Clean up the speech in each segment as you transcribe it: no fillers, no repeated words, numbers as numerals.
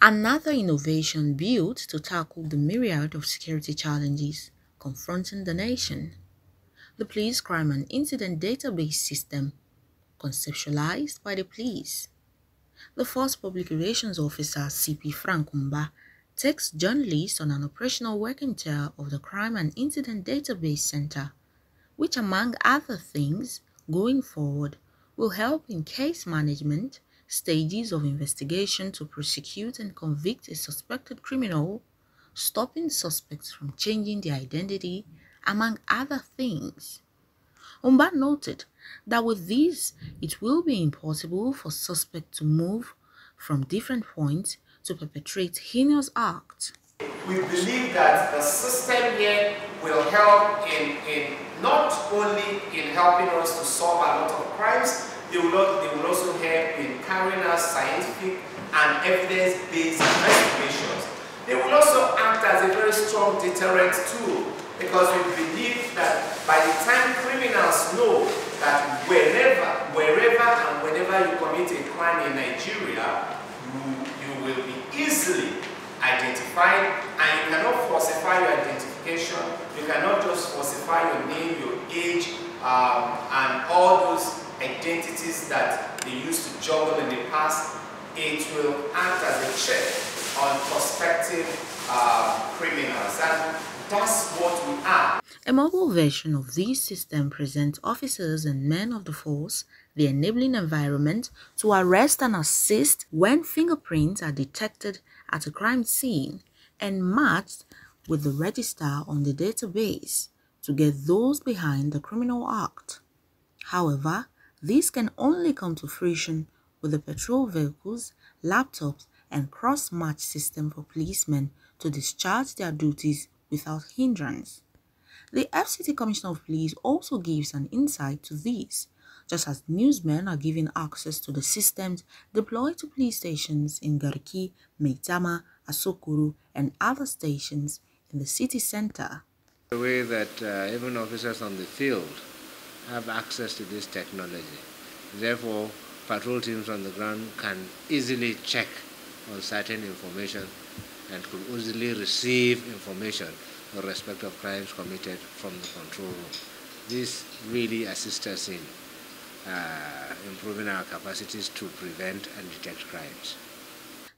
Another innovation built to tackle the myriad of security challenges confronting the nation, the Police Crime and Incident Data Base system, conceptualized by the police. The first public relations officer, CP Frank Mba, takes journalists on an operational working tour of the Crime and Incident Database Center, which, among other things, going forward, will help in case management, stages of investigation to prosecute and convict a suspected criminal, stopping suspects from changing their identity, among other things. Mba noted that with this, it will be impossible for suspects to move from different points to perpetrate heinous acts. We believe that the system here will help in not only in helping us to solve a lot of crimes, they will also help in carrying out scientific and evidence-based investigations. They will also act as a very strong deterrent tool, because we believe that by the time criminals know that wherever and whenever you commit a crime in Nigeria, you will be easily identified, and you cannot falsify your identification, you cannot just falsify your name, your age, and all those identities that they used to juggle in the past. It will act as a check on prospective criminals, and that's what we are. A mobile version of this system presents officers and men of the force the enabling environment to arrest and assist when fingerprints are detected at a crime scene and matched with the register on the database to get those behind the criminal act. However, this can only come to fruition with the patrol vehicles, laptops, and cross-match system for policemen to discharge their duties without hindrance. The FCT Commissioner of Police also gives an insight to this, just as newsmen are given access to the systems deployed to police stations in Garki, Maitama, Asokoro, and other stations in the city center. The way that even officers on the field have access to this technology, therefore patrol teams on the ground can easily check on certain information and could easily receive information in respect of crimes committed from the control room. This really assists us in improving our capacities to prevent and detect crimes.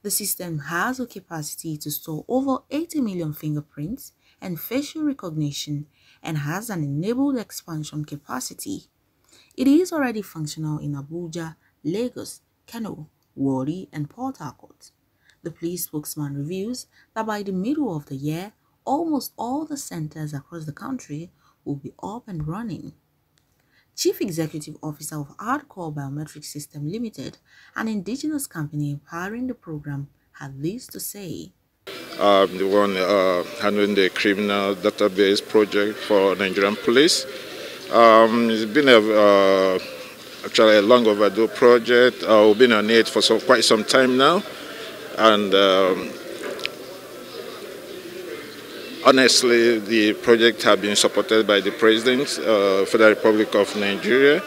The system has the capacity to store over 80 million fingerprints and facial recognition, and has an enabled expansion capacity. It is already functional in Abuja, Lagos, Kano, Warri, and Port Harcourt. The police spokesman reveals that by the middle of the year, almost all the centers across the country will be up and running. Chief Executive Officer of Artcore Biometric System Limited, an indigenous company empowering the program, had this to say. I'm the one handling the criminal database project for Nigerian police. It's been actually a long overdue project. We've been on it for quite some time now, and honestly, the project has been supported by the President of the Republic of Nigeria,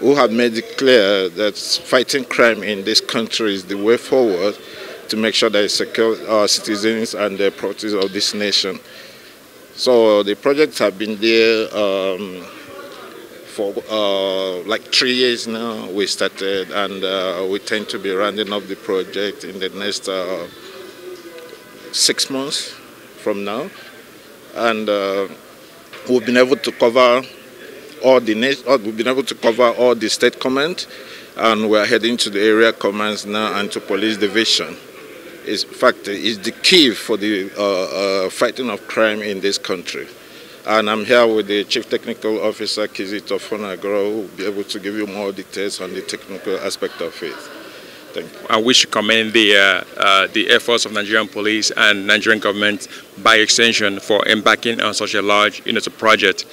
who have made it clear that fighting crime in this country is the way forward to make sure that it secures our citizens and the properties of this nation. So the projects have been there for like 3 years now. We started, and we tend to be rounding up the project in the next 6 months from now. And we've been able to cover all the state commands, and we're heading to the area commands now and to police division. In fact, it's the key for the fighting of crime in this country. And I'm here with the Chief Technical Officer, Kizito Fonagro, who will be able to give you more details on the technical aspect of it. Thank you. I wish to commend the efforts of Nigerian police and Nigerian government, by extension, for embarking on such a large project.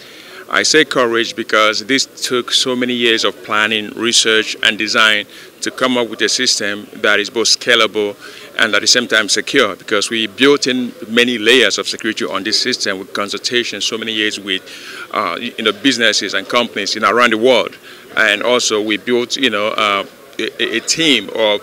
I say courage because this took so many years of planning, research, and design to come up with a system that is both scalable and at the same time secure, because we built in many layers of security on this system with consultations so many years with businesses and companies around the world. And also we built a team of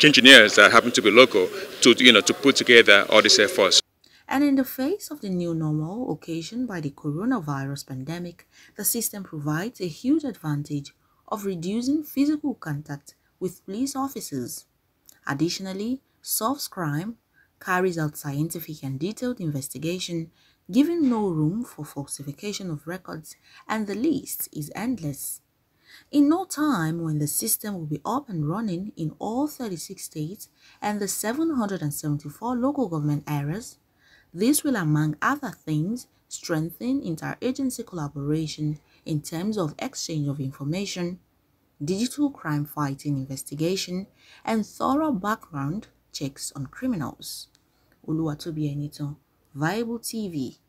engineers that happen to be local to, to put together all these efforts. And in the face of the new normal occasioned by the coronavirus pandemic, the system provides a huge advantage of reducing physical contact with police officers. Additionally, solves crime, carries out scientific and detailed investigation, giving no room for falsification of records, and the list is endless. In no time, when the system will be up and running in all 36 states and the 774 local government areas, this will, among other things, strengthen interagency collaboration in terms of exchange of information, digital crime fighting investigation, and thorough background checks on criminals. Uluwatobi Enito, Viable TV.